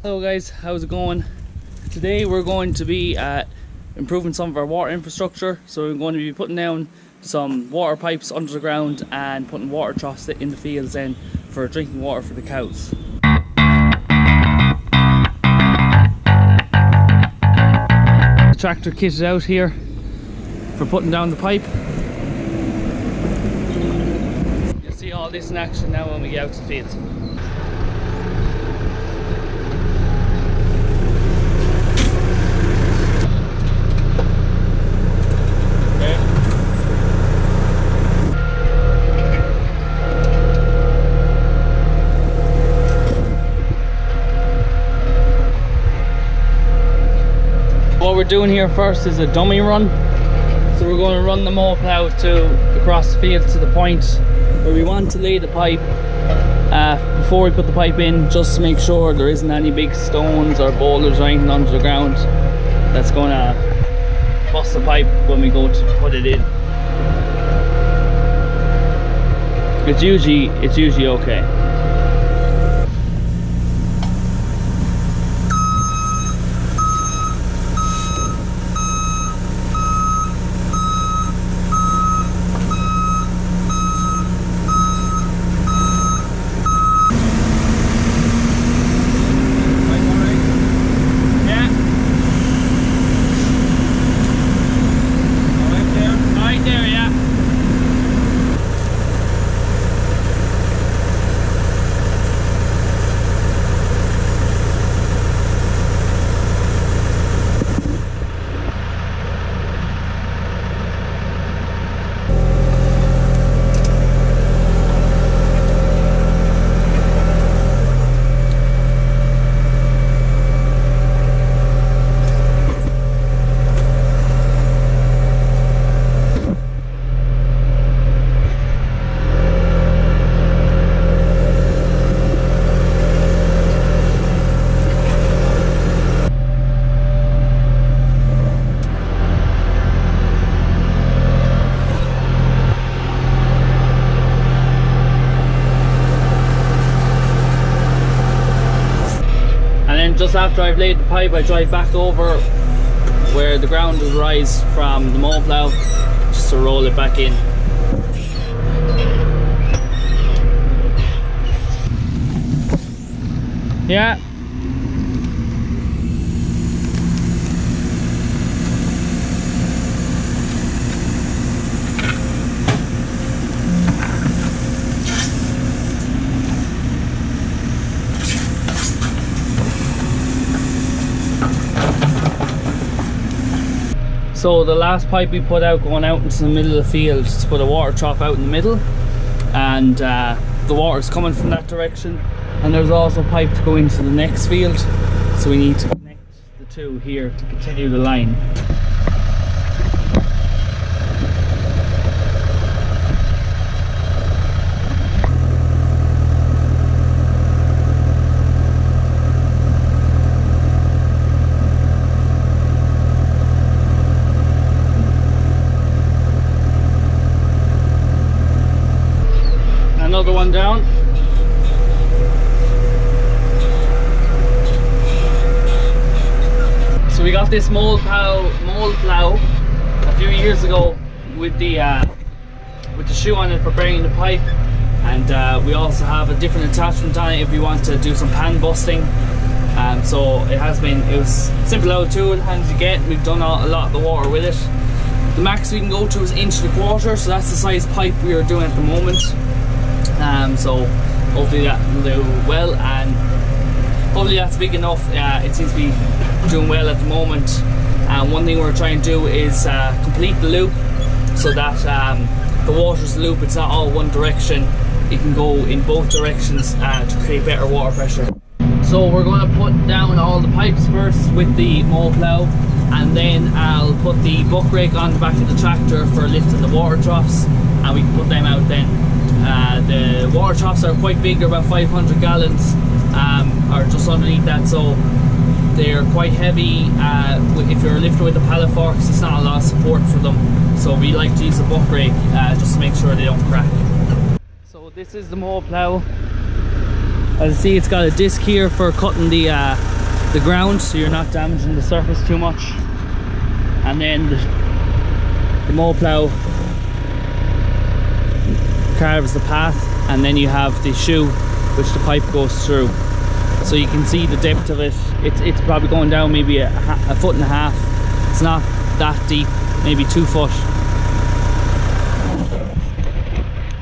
Hello guys, how's it going? Today we're going to be improving some of our water infrastructure. So we're going to be putting down some water pipes under the ground and putting water troughs in the fields then for drinking water for the cows. The tractor kit is out here for putting down the pipe. You'll see all this in action now when we get out to the fields. What we're doing here first is a dummy run, so we're going to run the mow plough across the field to the point where we want to lay the pipe before we put the pipe in, just to make sure there isn't any big stones or boulders or anything under the ground that's going to bust the pipe when we go to put it in. It's usually okay. Just after I've laid the pipe, I drive back over where the ground will rise from the mow plough just to roll it back in. Yeah. So the last pipe we put out going out into the middle of the field to put a water trough out in the middle, and the water's coming from that direction, and there's also a pipe to go into the next field, so we need to connect the two here to continue the line. Another one down. So we got this mow plough a few years ago with the shoe on it for burying the pipe, and we also have a different attachment on it if you want to do some pan busting. So it was simple old tool, handy to get. We've done a lot of the water with it. The max we can go to is 1.25 inches, so that's the size pipe we are doing at the moment. So hopefully that will do well, and hopefully that's big enough. It seems to be doing well at the moment, and one thing we're trying to do is complete the loop so that the water's loop, it's not all one direction, it can go in both directions to create better water pressure. So we're going to put down all the pipes first with the mow plough, and then I'll put the buck rake on the back of the tractor for lifting the water troughs, and we can put them out then. The water troughs are quite big, they're about 500 gallons or just underneath that, so they're quite heavy. If you're lifting with the pallet forks, it's not a lot of support for them, so we like to use a buck rake just to make sure they don't crack. So this is the mow plough, As you see, it's got a disc here for cutting the ground, so you're not damaging the surface too much. And then the mow plough carves the path, and then you have the shoe which the pipe goes through. So you can see the depth of it. It's probably going down maybe a foot and a half. It's not that deep, maybe 2 foot.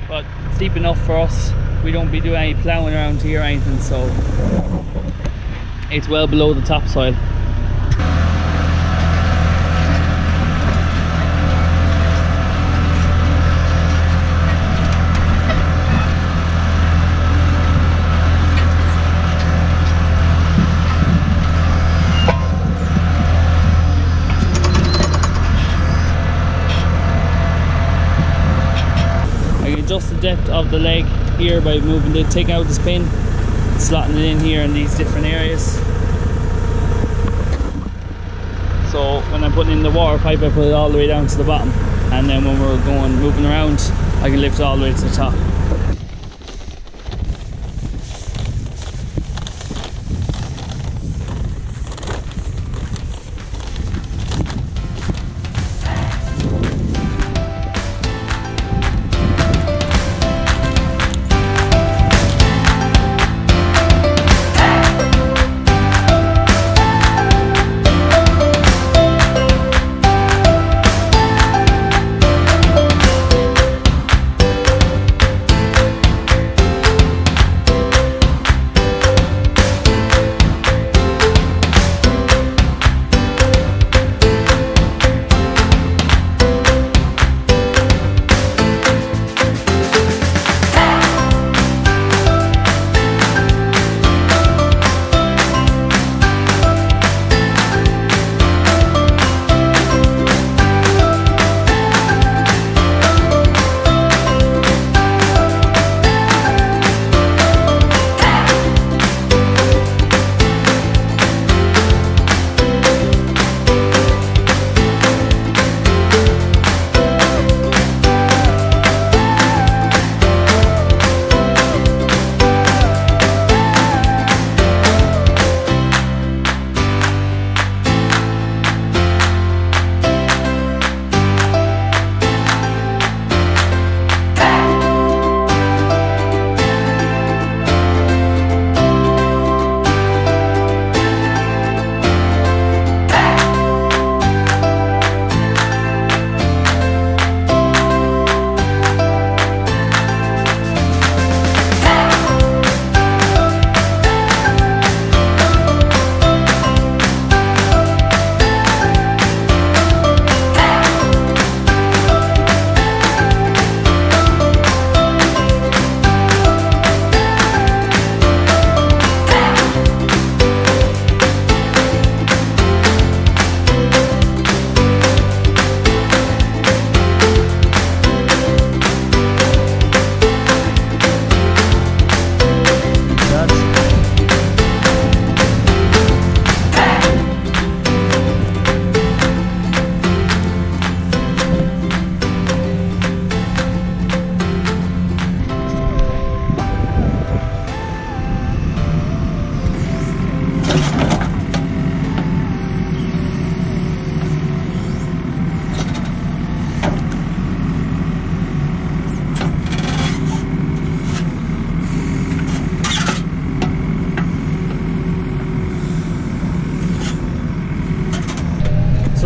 But it's deep enough for us. We don't be doing any ploughing around here or anything, so it's well below the topsoil. Adjust the depth of the leg here by moving the, taking out this pin, slotting it in here in these different areas. So when I'm putting in the water pipe, I put it all the way down to the bottom, and then when we're going moving around, I can lift it all the way to the top.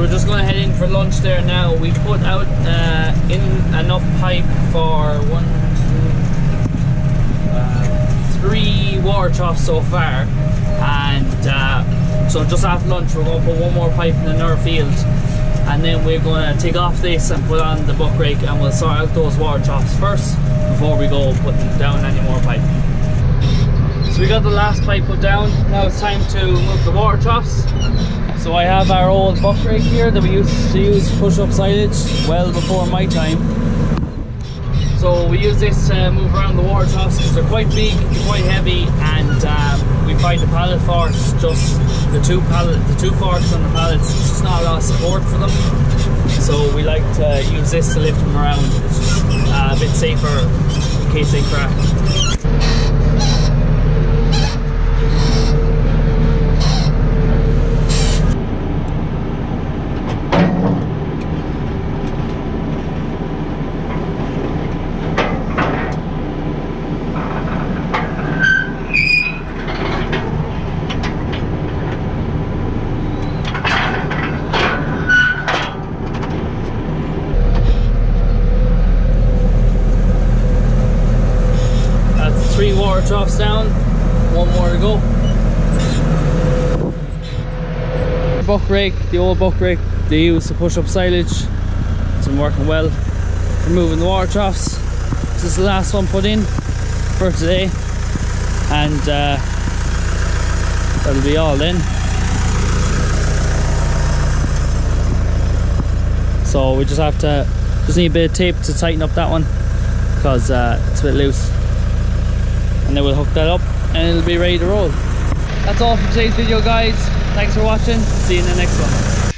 We're just going to head in for lunch there now. We put out in enough pipe for 3 water troughs so far, and so just after lunch we're going to put one more pipe in another field, and then we're going to take off this and put on the buck rake, and we'll sort out those water troughs first before we go putting down any more pipe. So we got the last pipe put down, now it's time to move the water troughs. So I have our old buck rake here that we used to use push-up silage well before my time. So we use this to move around the water troughs because they're quite big, they're quite heavy, and we find the pallet forks, just the two forks on the pallets, it's just not a lot of support for them. So we like to use this to lift them around. It's just a bit safer in case they crack. trough's down, one more to go. Buck rake, the old buck rake they use to push up silage. It's been working well for moving the water troughs. This is the last one put in for today, and that'll be all then. So we just have to, just need a bit of tape to tighten up that one, because it's a bit loose, and then we'll hook that up and it'll be ready to roll. That's all for today's video, guys. Thanks for watching. See you in the next one.